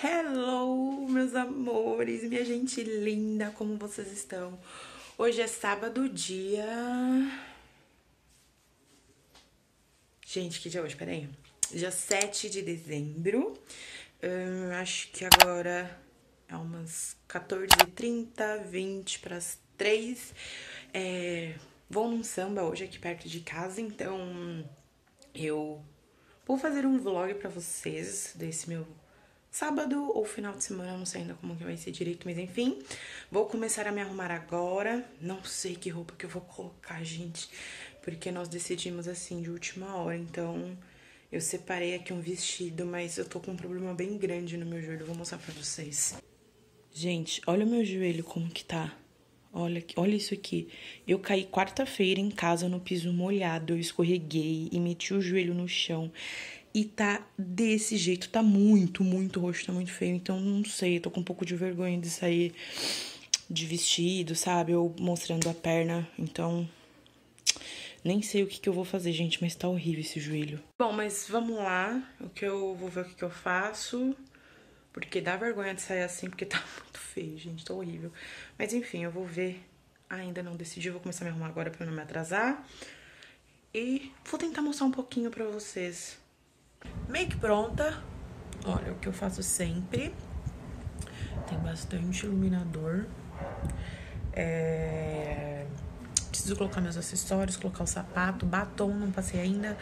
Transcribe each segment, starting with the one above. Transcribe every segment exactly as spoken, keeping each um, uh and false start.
Hello, meus amores, minha gente linda, como vocês estão? Hoje é sábado, dia... Gente, que dia é hoje? Pera aí. Dia sete de dezembro. Hum, acho que agora é umas quatorze e trinta, vinte para as três. É, vou num samba hoje aqui perto de casa, então eu vou fazer um vlog pra vocês desse meu... sábado ou final de semana, não sei ainda como que vai ser direito, mas enfim. Vou começar a me arrumar agora. Não sei que roupa que eu vou colocar, gente, porque nós decidimos assim de última hora. Então, eu separei aqui um vestido, mas eu tô com um problema bem grande no meu joelho. Vou mostrar pra vocês. Gente, olha o meu joelho como que tá. Olha, olha isso aqui. Eu caí quarta-feira em casa no piso molhado, eu escorreguei e meti o joelho no chão. E tá desse jeito, tá muito, muito roxo, tá muito feio. Então, não sei, tô com um pouco de vergonha de sair de vestido, sabe? Ou mostrando a perna, então... nem sei o que que eu vou fazer, gente, mas tá horrível esse joelho. Bom, mas vamos lá, o que eu vou ver o que que eu faço... porque dá vergonha de sair assim, porque tá muito feio, gente, tá horrível. Mas enfim, eu vou ver. Ainda não decidi, eu vou começar a me arrumar agora pra não me atrasar. E vou tentar mostrar um pouquinho pra vocês. Make pronta. Olha, o que eu faço sempre. Tem bastante iluminador. É... preciso colocar meus acessórios, colocar o sapato, batom, não passei ainda.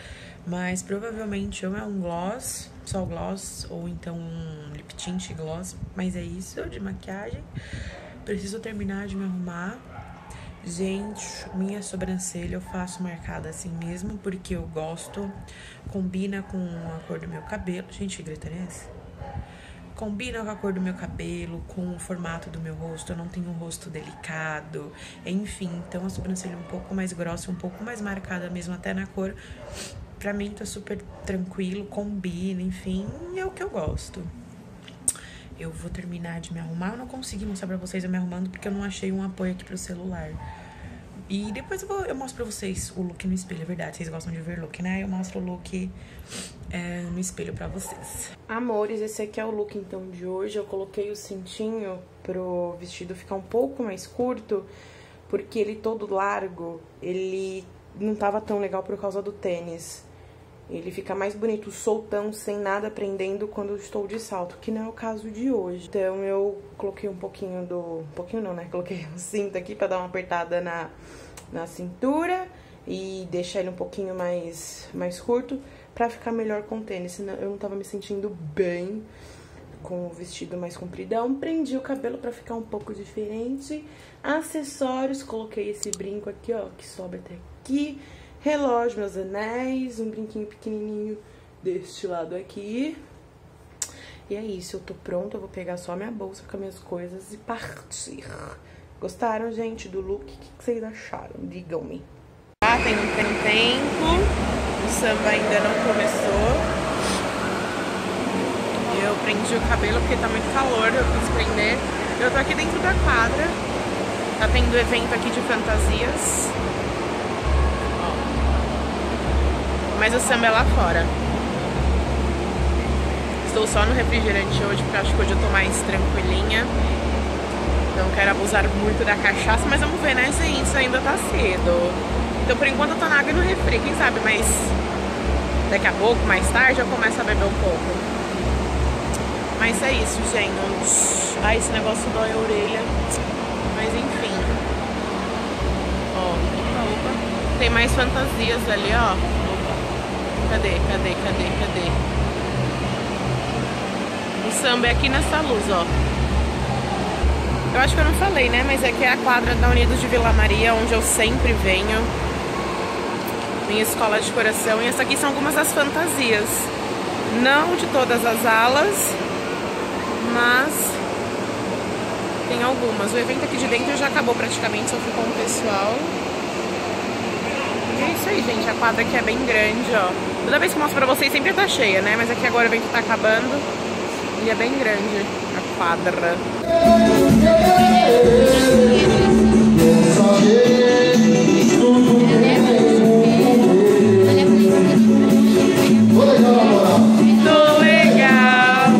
Mas provavelmente ou é um gloss, só gloss, ou então um lip tint gloss. Mas é isso, de maquiagem. Preciso terminar de me arrumar. Gente, minha sobrancelha eu faço marcada assim mesmo, porque eu gosto. Combina com a cor do meu cabelo. Gente, que gritaria é essa? Combina com a cor do meu cabelo, com o formato do meu rosto. Eu não tenho um rosto delicado. Enfim, então a sobrancelha um pouco mais grossa, um pouco mais marcada mesmo, até na cor. Pra mim tá super tranquilo, combina, enfim, é o que eu gosto. Eu vou terminar de me arrumar. Eu não consegui mostrar pra vocês eu me arrumando porque eu não achei um apoio aqui pro celular. E depois eu, vou, eu mostro pra vocês o look no espelho, é verdade. Vocês gostam de ver look, né? Eu mostro o look é, no espelho pra vocês. Amores, esse aqui é o look então de hoje. Eu coloquei o cintinho pro vestido ficar um pouco mais curto, porque ele todo largo, ele não tava tão legal por causa do tênis. Ele fica mais bonito soltão, sem nada prendendo quando eu estou de salto, que não é o caso de hoje. Então eu coloquei um pouquinho do... um pouquinho não, né? Coloquei um cinto aqui pra dar uma apertada na, na cintura e deixar ele um pouquinho mais, mais curto pra ficar melhor com o tênis. Senão eu não tava me sentindo bem com o vestido mais compridão. Prendi o cabelo pra ficar um pouco diferente. Acessórios, coloquei esse brinco aqui, ó, que sobe até aqui. Relógio, meus anéis, um brinquinho pequenininho deste lado aqui. E é isso, eu tô pronta, eu vou pegar só minha bolsa com as minhas coisas e partir. Gostaram, gente, do look? O que que vocês acharam? Digam-me. Ah, tem um tempo, o samba ainda não começou. Eu prendi o cabelo porque tá muito calor, eu quis prender. Eu tô aqui dentro da quadra, tá tendo evento aqui de fantasias. Mas o samba é lá fora. Estou só no refrigerante hoje, porque acho que hoje eu tô mais tranquilinha. Não quero abusar muito da cachaça, mas vamos ver, né? Isso ainda tá cedo. Então, por enquanto, eu tô na água e no refri, quem sabe? Mas daqui a pouco, mais tarde, eu começo a beber um pouco. Mas é isso, gente. Ai, esse negócio dói a orelha. Mas, enfim. Ó, opa, opa. Tem mais fantasias ali, ó. Cadê, cadê, cadê, cadê? O samba é aqui nessa luz, ó. Eu acho que eu não falei, né? Mas aqui é a quadra da Unidos de Vila Maria, onde eu sempre venho. Minha escola de coração. E essa aqui são algumas das fantasias. Não de todas as alas, mas tem algumas. O evento aqui de dentro já acabou praticamente, só ficou um pessoal. E é isso aí, gente. A quadra aqui é bem grande, ó. Toda vez que eu mostro pra vocês sempre tá cheia, né? Mas aqui agora o evento tá acabando e é bem grande a quadra. Muito legal!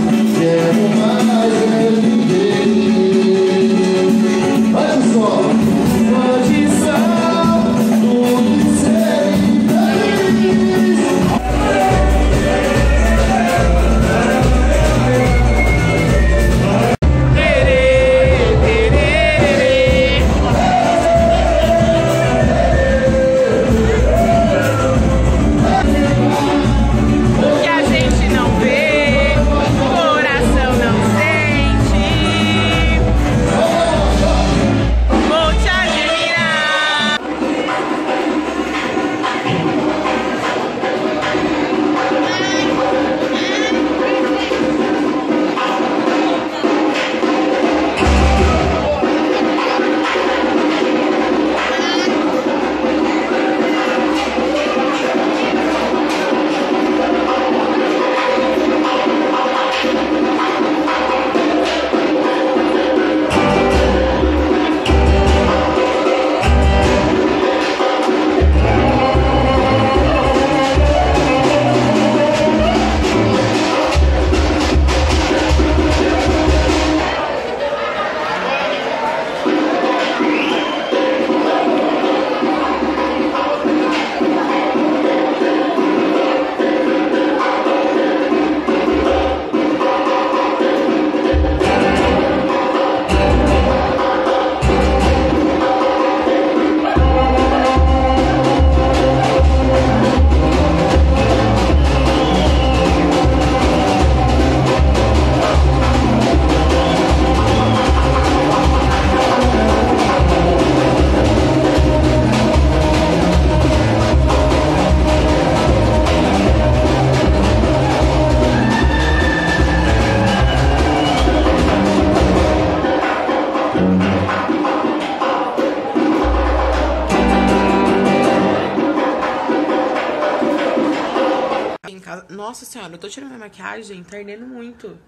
Nossa senhora, eu tô tirando a maquiagem, tá ardendo muito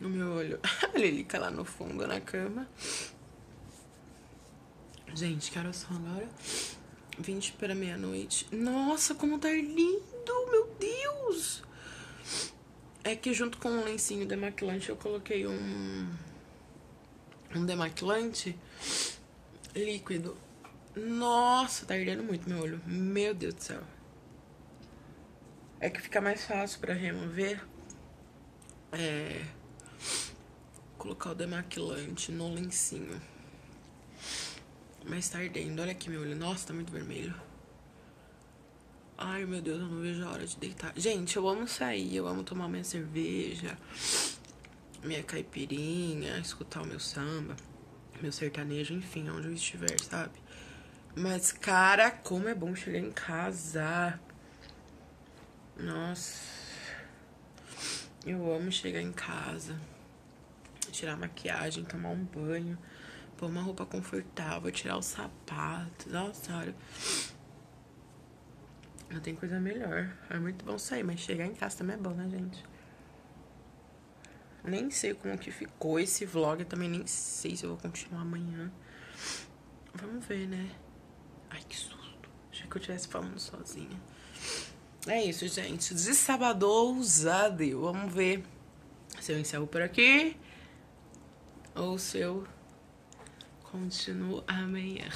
no meu olho. A Lilica lá no fundo, na cama. Gente, que horas são agora? vinte para meia-noite. Nossa, como tá lindo, meu Deus! É que junto com o lencinho demaquilante eu coloquei um... Um demaquilante líquido. Nossa, tá ardendo muito meu olho. Meu Deus do céu. É que fica mais fácil pra remover. É... Colocar o demaquilante no lencinho. Mas tá ardendo. Olha aqui meu olho. Nossa, tá muito vermelho. Ai, meu Deus, eu não vejo a hora de deitar. Gente, eu amo sair. Eu amo tomar minha cerveja, minha caipirinha, escutar o meu samba, meu sertanejo, enfim, onde eu estiver, sabe? Mas, cara, como é bom chegar em casa. Nossa. Eu amo chegar em casa, tirar a maquiagem, tomar um banho, pôr uma roupa confortável, tirar os sapatos. Nossa, olha. Não tem coisa melhor. É muito bom sair, mas chegar em casa também é bom, né, gente? Nem sei como que ficou esse vlog. Eu também nem sei se eu vou continuar amanhã. Vamos ver, né? Ai, que susto. Achei que eu estivesse falando sozinha. É isso, gente. De sabadãozade. Vamos ver se eu encerro por aqui ou se eu continuo amanhã.